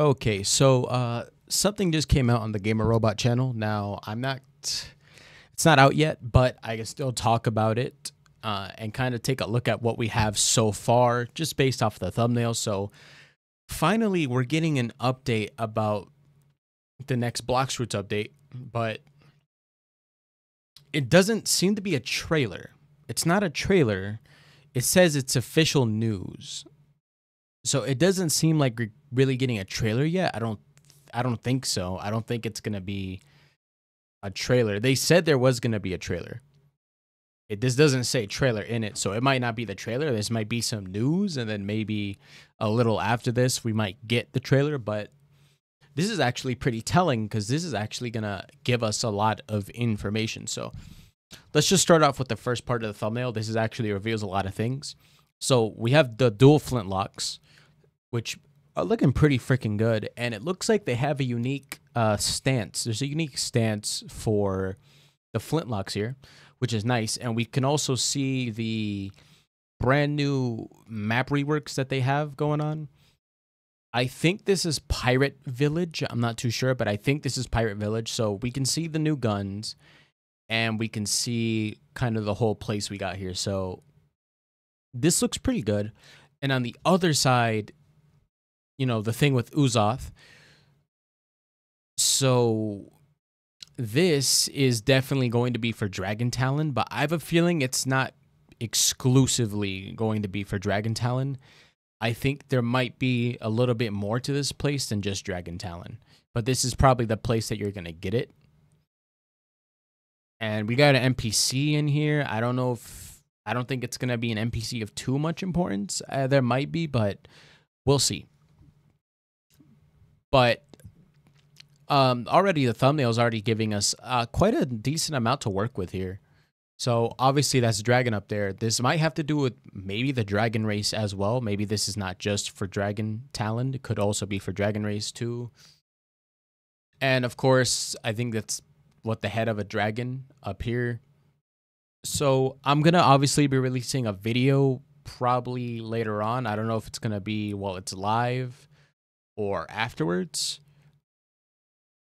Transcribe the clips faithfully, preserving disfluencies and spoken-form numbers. Okay, so uh, something just came out on the Gamer Robot channel. Now, I'm not, it's not out yet, but I can still talk about it uh, and kind of take a look at what we have so far, just based off the thumbnail. So, finally, we're getting an update about the next Blox Fruits update, but it doesn't seem to be a trailer. It's not a trailer. It says it's official news. So it doesn't seem like we're really getting a trailer yet. I don't, I don't think so. I don't think it's gonna be a trailer. They said there was gonna be a trailer. It this doesn't say trailer in it, so it might not be the trailer. This might be some news, and then maybe a little after this we might get the trailer. But this is actually pretty telling because this is actually gonna give us a lot of information. So let's just start off with the first part of the thumbnail. This is actually reveals a lot of things. So we have the dual flintlocks, which are looking pretty freaking good, and it looks like they have a unique uh, stance. There's a unique stance for the flintlocks here, which is nice, and we can also see the brand new map reworks that they have going on. I think this is Pirate Village. I'm not too sure, but I think this is Pirate Village. So we can see the new guns, and we can see kind of the whole place we got here. So this looks pretty good. And on the other side, you know, the thing with Uzoth. So this is definitely going to be for Dragon Talon, but I have a feeling it's not exclusively going to be for Dragon Talon. I think there might be a little bit more to this place than just Dragon Talon, but this is probably the place that you're going to get it. And we got an N P C in here. I don't know if I don't think it's going to be an N P C of too much importance. Uh, there might be, but we'll see. But um, already the thumbnail is already giving us uh, quite a decent amount to work with here. So obviously that's Dragon up there. This might have to do with maybe the Dragon Race as well. Maybe this is not just for Dragon Talon. It could also be for Dragon Race too. And of course, I think that's what the head of a dragon up here. So I'm going to obviously be releasing a video probably later on. I don't know if it's going to be while it's live or afterwards,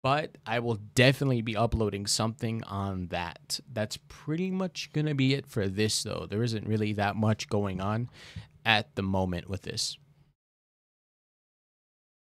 but I will definitely be uploading something on that. That's pretty much going to be it for this, though. There isn't really that much going on at the moment with this.